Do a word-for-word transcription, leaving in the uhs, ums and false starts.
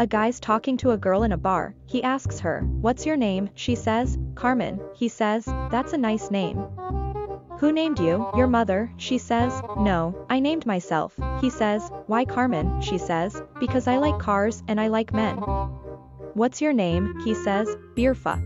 A guy's talking to a girl in a bar. He asks her, "What's your name?" She says, "Carmen." He says, "That's a nice name. Who named you? Your mother?" She says, "No, I named myself." He says, "Why Carmen?" She says, "Because I like cars and I like men." "What's your name?" He says, "Beerfuck."